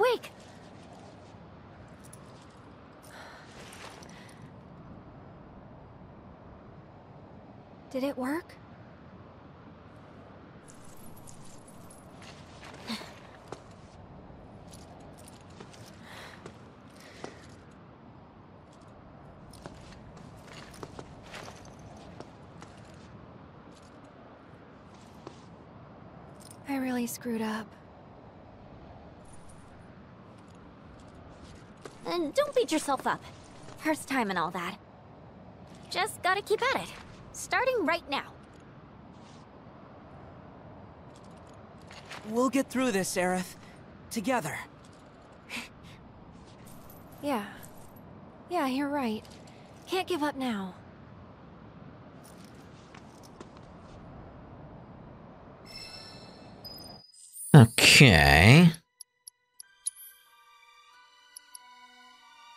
awake! Did it work? I really screwed up. And don't beat yourself up. First time and all that. Just gotta keep at it. Starting right now. We'll get through this, Aerith. Together. Yeah. Yeah, you're right. Can't give up now. Okay.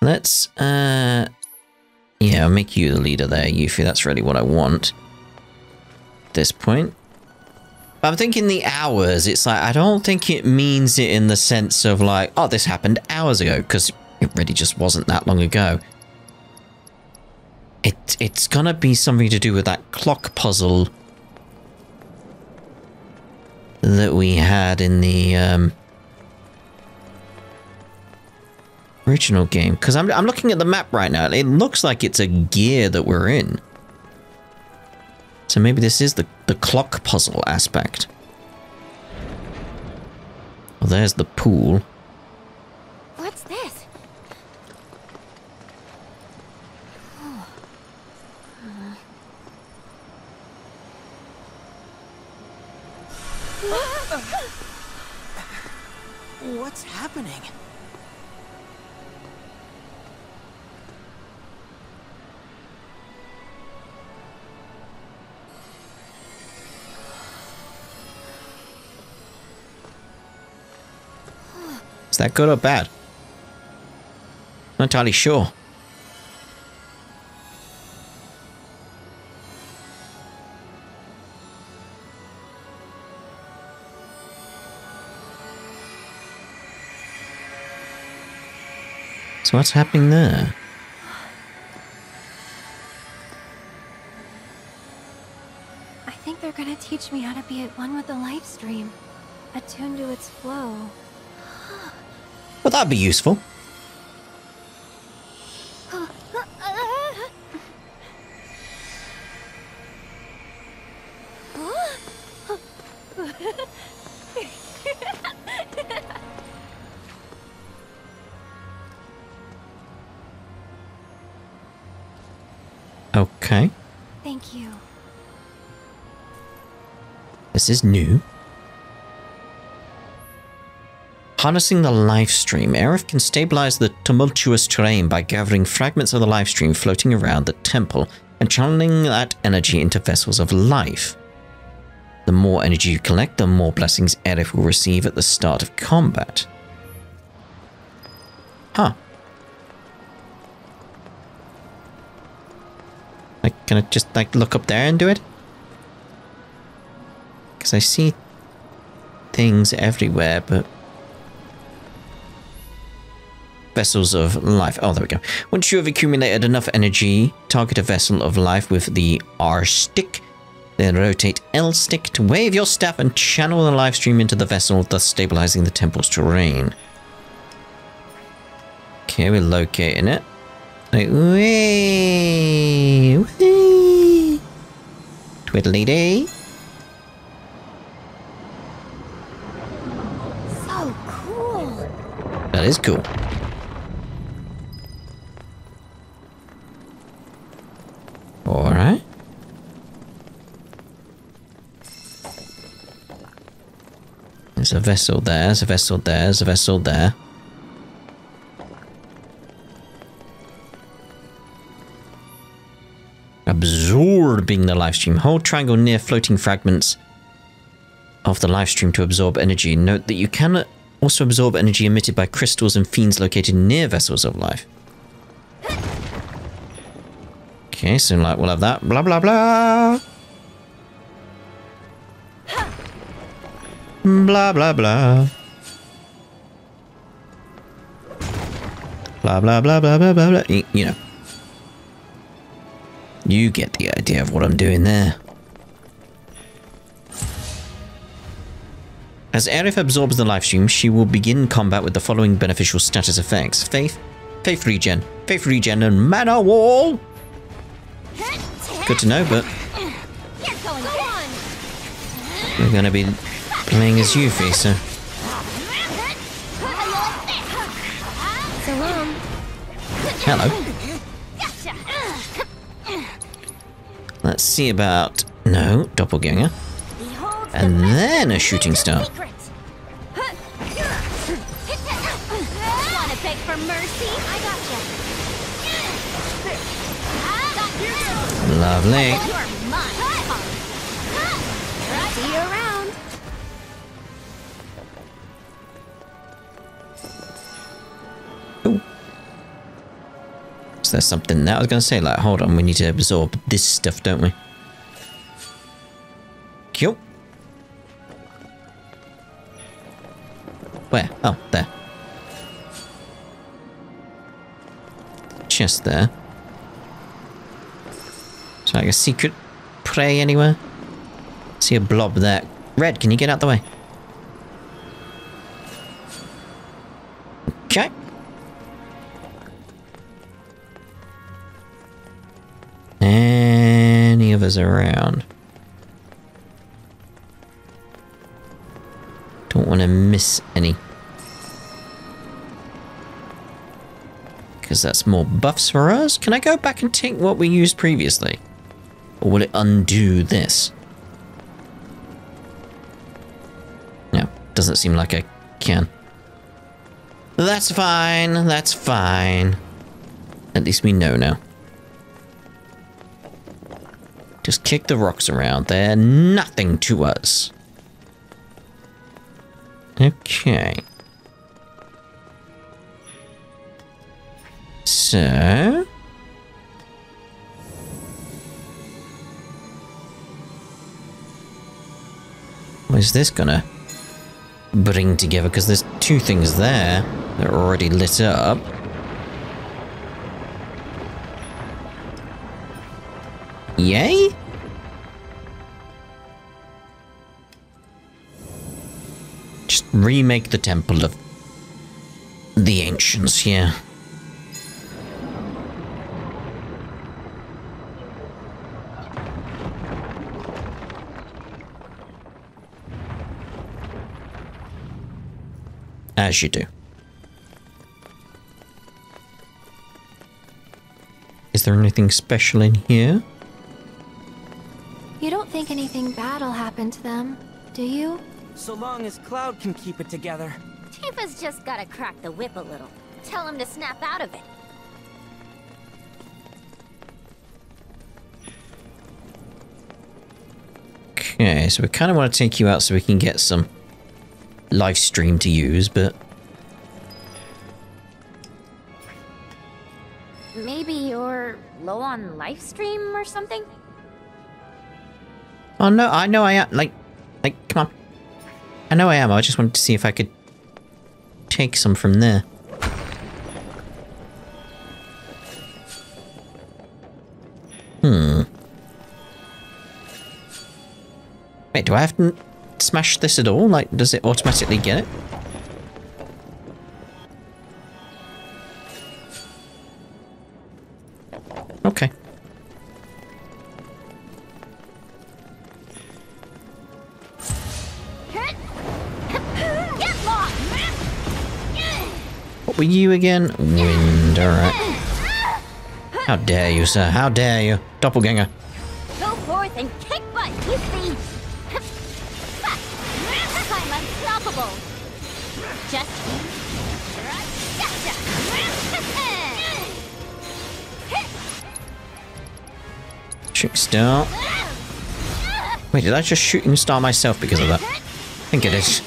Let's, yeah, I'll make you the leader there, Yuffie. That's really what I want at this point. But I'm thinking the hours, it's like, I don't think it means it in the sense of like, oh, this happened hours ago, because it really just wasn't that long ago. It's gonna be something to do with that clock puzzle that we had in the original game, because I'm looking at the map right now. It looks like it's a gear that we're in. So maybe this is the clock puzzle aspect. Well, there's the pool. What's this? Oh. What's happening? Is that good or bad? Not entirely sure. So what's happening there? I think they're gonna teach me how to be at one with the life stream, attuned to its flow. Well, that'd be useful. Okay. Thank you. This is new. Harnessing the life stream, Aerith can stabilize the tumultuous terrain by gathering fragments of the life stream floating around the temple and channeling that energy into vessels of life. The more energy you collect, the more blessings Aerith will receive at the start of combat. Huh. Like, can I just, like, look up there and do it? Because I see things everywhere, but... Vessels of life. Oh, there we go. Once you have accumulated enough energy, target a vessel of life with the R stick, then rotate L stick to wave your staff and channel the life stream into the vessel, thus stabilizing the temple's terrain. Okay, we're locating it. Like, wee, wee. Twiddly dee. So cool. That is cool. Alright. There's a vessel there, there's a vessel there, there's a vessel there. Absorbing the life stream. Hold triangle near floating fragments of the life stream to absorb energy. Note that you can also absorb energy emitted by crystals and fiends located near vessels of life. Okay, so like we'll have that. Blah blah blah. Blah blah blah. blah, blah, blah, blah, blah, blah, blah, you know. You get the idea of what I'm doing there. As Aerith absorbs the Lifestream, she will begin combat with the following beneficial status effects. Faith, Faith Regen, and Mana Wall! Good to know, but... we're going to be playing as Yuffie, so... Hello. Let's see about... no, Doppelganger. And then a shooting star. Lovely. Ooh. Is there something that I was going to say? Like, hold on, we need to absorb this stuff, don't we? Cute. Where? Oh, there. Chest there. It's like a secret prey anywhere. See a blob there. Red, can you get out the way? Okay. Any of us around? Don't want to miss any. Because that's more buffs for us. Can I go back and take what we used previously? Or will it undo this? No, doesn't seem like I can. That's fine, that's fine. At least we know now. Just kick the rocks around. They're nothing to us. Okay. So... what is this gonna bring together? Because there's two things there that are already lit up. Yay? Just remake the Temple of the Ancients, yeah. As you do. Is there anything special in here? You don't think anything bad'll happen to them, do you? So long as Cloud can keep it together. Tifa's just gotta crack the whip a little. Tell him to snap out of it. Okay, so we kind of want to take you out so we can get some Lifestream to use, but... maybe you're low on Lifestream or something? Oh no, I know I am. Like, come on. I know I am, I just wanted to see if I could take some from there. Hmm. Wait, do I have to smash this at all? Like, does it automatically get it? Okay. Were you again? Wind, alright. How dare you, sir? How dare you? Doppelganger. Go forth and kick butt, you see! I'm unstoppable! Just you. Shooting star. Wait, did I just shooting star myself because of that? I think it is.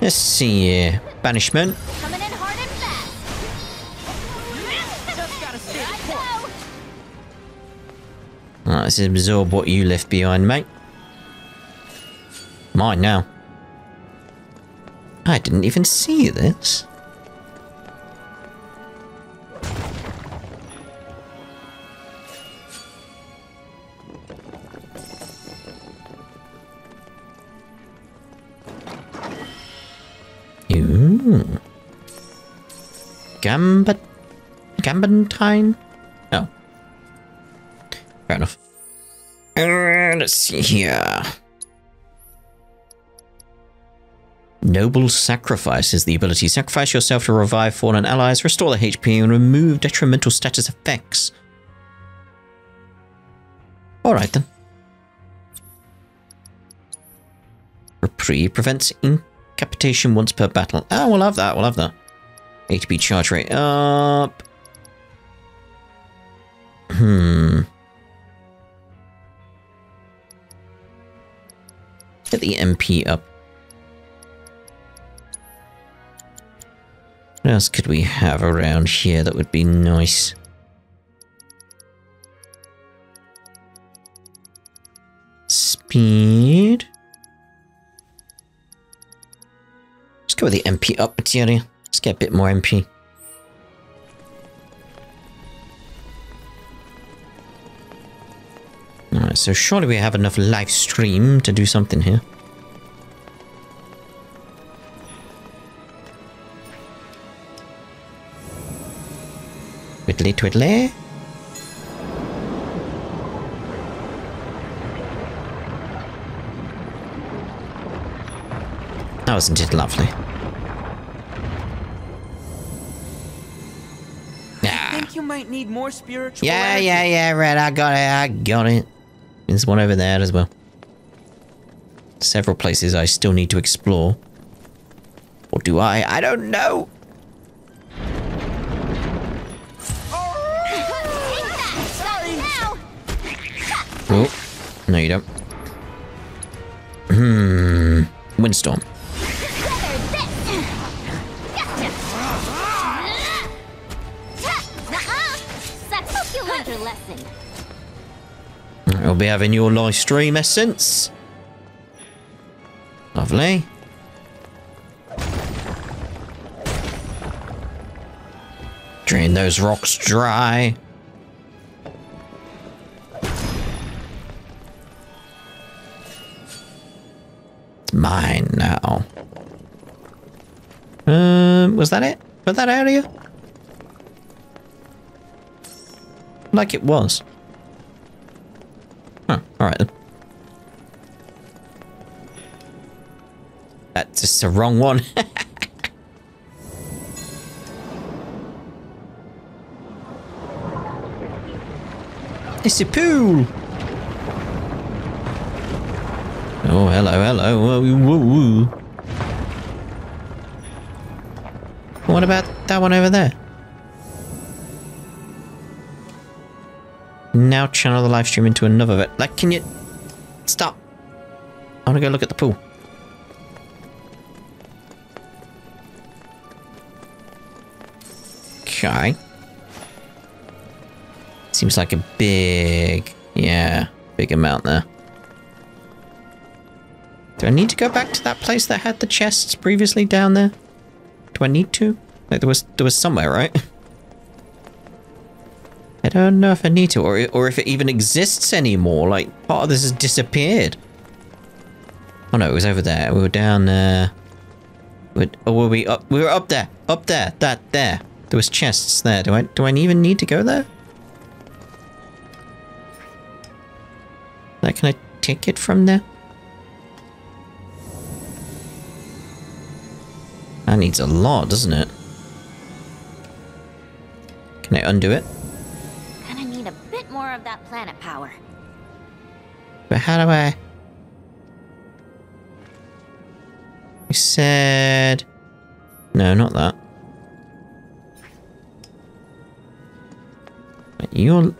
Let's see here. Banishment. Coming in hard and fast. Just gotta stay put. Alright, let's absorb what you left behind, mate. mine now. I didn't even see this. Ooh. Gambantine? Oh. Fair enough. Let's see here. Noble Sacrifice is the ability. Sacrifice yourself to revive fallen allies, restore the HP, and remove detrimental status effects. Alright then. Reprieve prevents incapacitation once per battle. Oh, we'll have that, we'll have that. HP charge rate up. Get the MP up. What else could we have around here that would be nice? Speed. Let's go with the MP up material. Let's get a bit more MP. Alright, so surely we have enough live stream to do something here. Twiddly twiddly. Oh, isn't it lovely? I think you might need more spiritual. Yeah, right, I got it. There's one over there as well. Several places I still need to explore. Or do I? I don't know. Oh, no you don't. Windstorm. I'll be having your live stream essence. Lovely. Drain those rocks dry. Mine now. Was that it? For that area? Like it was. Oh, alright then. That's just the wrong one. It's a pool! Oh, hello, hello. Woo. What about that one over there? Now channel the live stream into another of it. Like, can you... Stop. I want to go look at the pool. Okay. Seems like a big... Yeah, big amount there. Do I need to go back to that place that had the chests previously down there? Do I need to? Like there was somewhere, right? I don't know if I need to, or if it even exists anymore. Like part of this has disappeared. Oh no, it was over there. We were down there. Or were we up? We were up there. Up there. That there. There was chests there. Do I even need to go there? Like, can I take it from there? That needs a lot, doesn't it? Can I undo it? Gonna need a bit more of that planet power. But how do I... We said... No, not that. But you're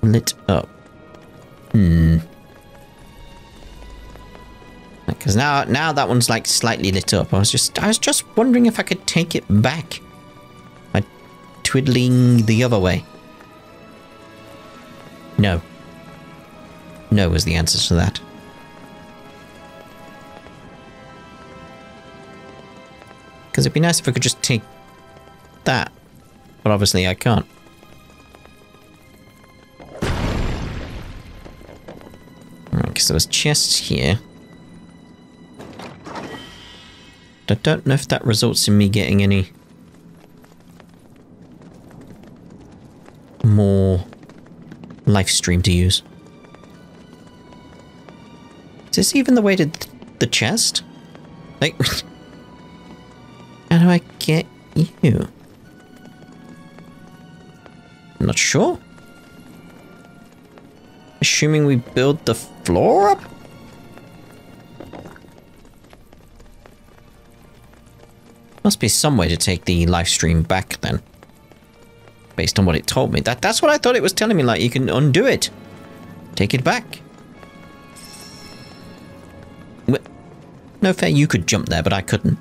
lit up. Because now that one's like slightly lit up. I was just wondering if I could take it back by twiddling the other way. No. No was the answer to that. It'd be nice if I could just take that, but obviously I can't. Alright, because there was chests here. I don't know if that results in me getting any more Lifestream to use. Is this even the way to the chest? Like, how do I get you? I'm not sure. Assuming we build the floor up? Must be some way to take the Lifestream back then. Based on what it told me. That's what I thought it was telling me, like you can undo it. Take it back. No fair, you could jump there, but I couldn't.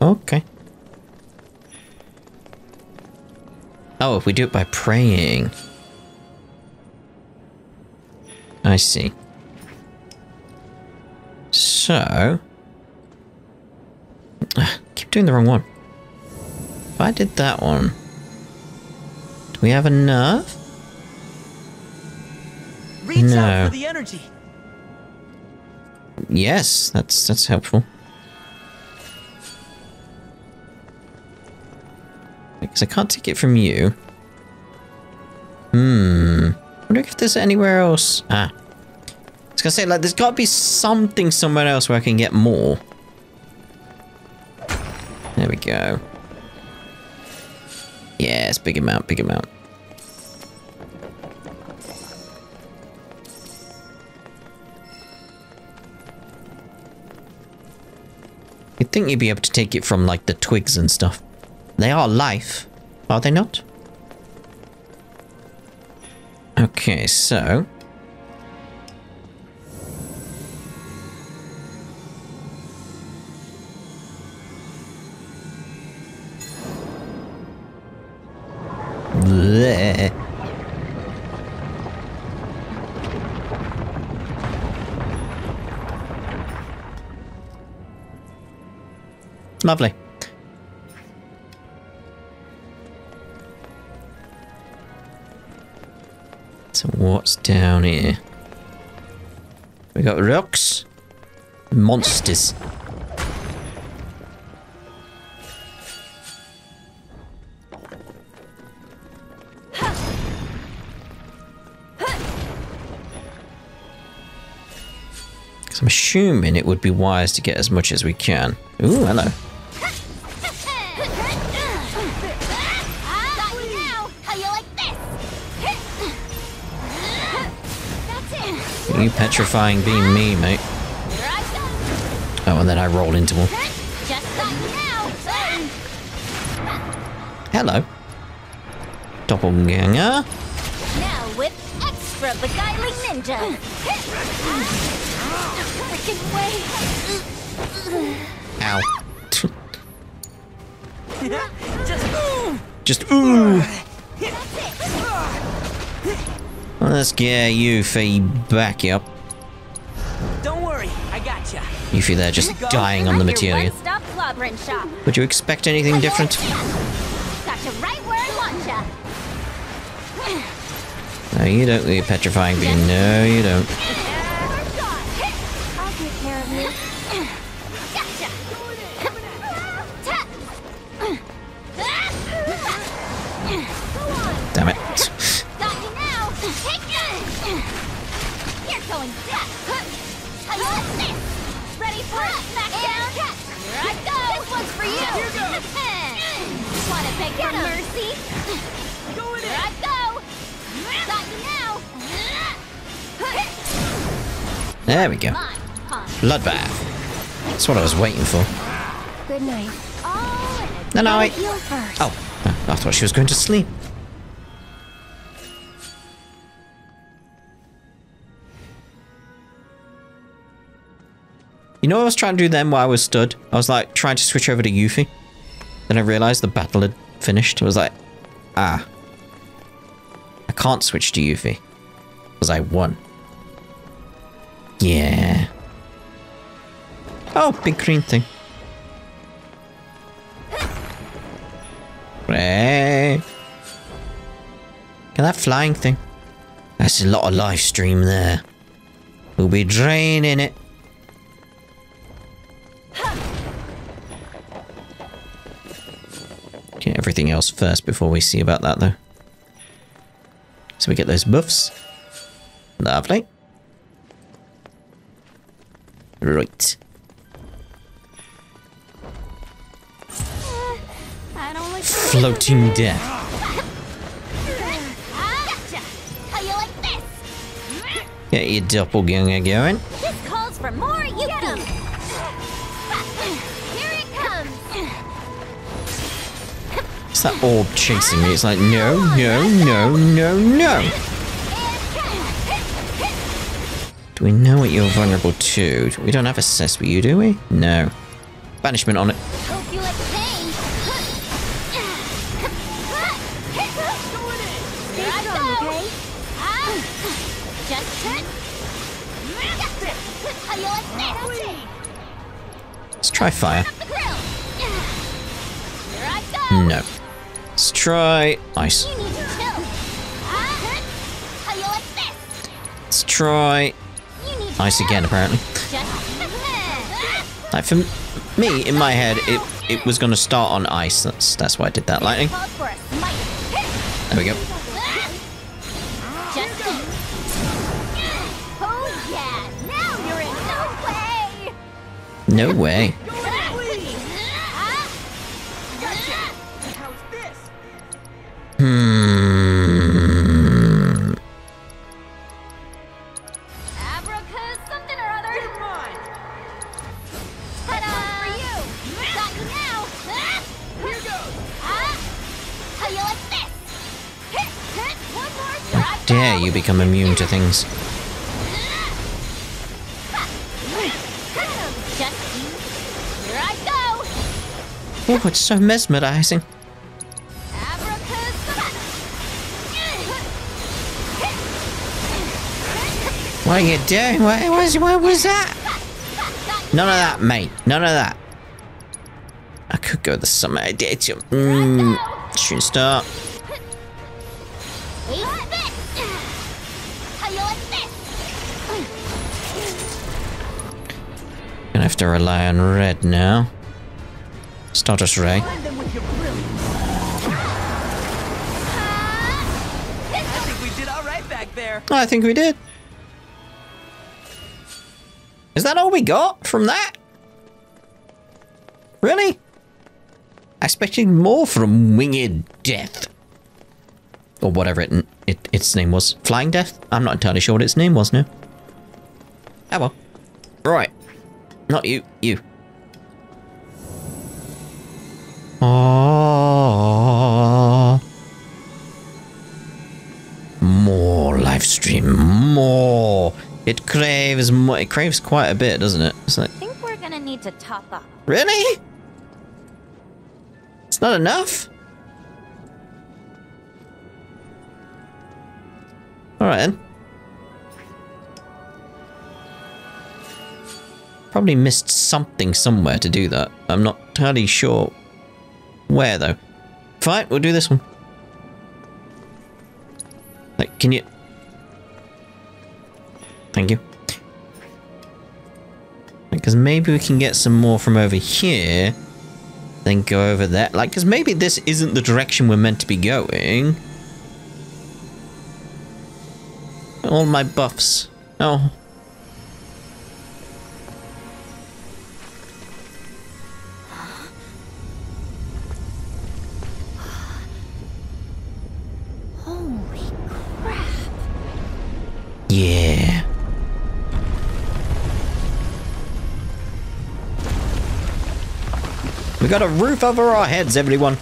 Okay. Oh, if we do it by praying. I see. So... keep doing the wrong one. If I did that one... do we have enough? Reach out for the energy. Yes, that's helpful. Because I can't take it from you. Hmm... I wonder if there's anywhere else... ah. I was gonna say, like, there's gotta be something somewhere else where I can get more. There we go. Yes, big amount, big amount. You'd think you'd be able to take it from, like, the twigs and stuff. They are life, are they not? Okay, so... bleh. Lovely. So what's down here? We got rocks, monsters. Because I'm assuming it would be wise to get as much as we can. Ooh, hello. You petrifying being me, mate. Oh, and then I roll into one. Hello. Doppelganger. Now with extra beguiling ninja. Ow. Just ooh. Let's get Yuffie back up. Don't worry, I got ya. Yuffie there just dying on the material. Would you expect anything different? Got you right where I want ya. No, you don't. You're petrifying me. No, you don't. I'll take care of you. Gotcha. Damn it. Ready for a smackdown? Here I go! This one's for you! Here goes! Want to beg for mercy? Go in here! Here I go! Got you now! There we go. Bloodbath. That's what I was waiting for. Good night. No, no, wait. Oh, I thought she was going to sleep. You know what I was trying to do then while I was stood? I was like, trying to switch over to Yuffie. Then I realized the battle had finished, was like, ah, I can't switch to Yuffie because I won. Yeah. Oh, big green thing. Hooray. Look at that flying thing. That's a lot of live stream there. We'll be draining it. Get everything else first before we see about that, though. So we get those buffs. Lovely. Right. Floating death. How you like this? Get your doppelganger going. This calls for more. You get him. Here it comes. It's that orb chasing me. It's like no, no, no, no, no. Do we know what you're vulnerable to? We don't have a cess with you, do we? No. Banishment on it. Let's try fire. No. Let's try ice. Let's try ice again, apparently. Like, for me, in my head, it was gonna start on ice. That's why I did that. Lightning. There we go. No way. Hmm. How dare you become immune to things? Oh, it's so mesmerizing. What are you doing? What was that? None of that, mate. None of that. I could go the summit. I did too. Shouldn't start. Gonna have to rely on red now. Stardust Ray. I think we did all right back there. I think we did. Is that all we got from that? Really? I expected more from Winged Death. Or whatever its name was. Flying Death? I'm not entirely sure what its name was now. Oh well. Right. Not you. You. More live stream, more. It craves more. It craves quite a bit, doesn't it? It's like, I think we're gonna need to top up. Really? It's not enough? All right then. Probably missed something somewhere to do that. I'm not entirely sure. Where though? Fine, we'll do this one. Like, can you? Thank you. Because maybe we can get some more from over here, then go over there. Like, because maybe this isn't the direction we're meant to be going. All my buffs. Oh. Yeah. We got a roof over our heads, everyone.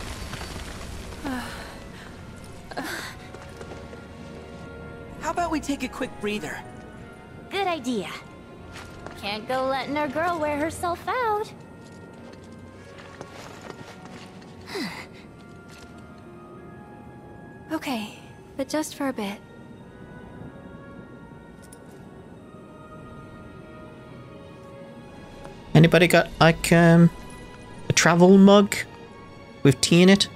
How about we take a quick breather? Good idea. Can't go letting our girl wear herself out. Okay, but just for a bit. Anybody got like a travel mug with tea in it?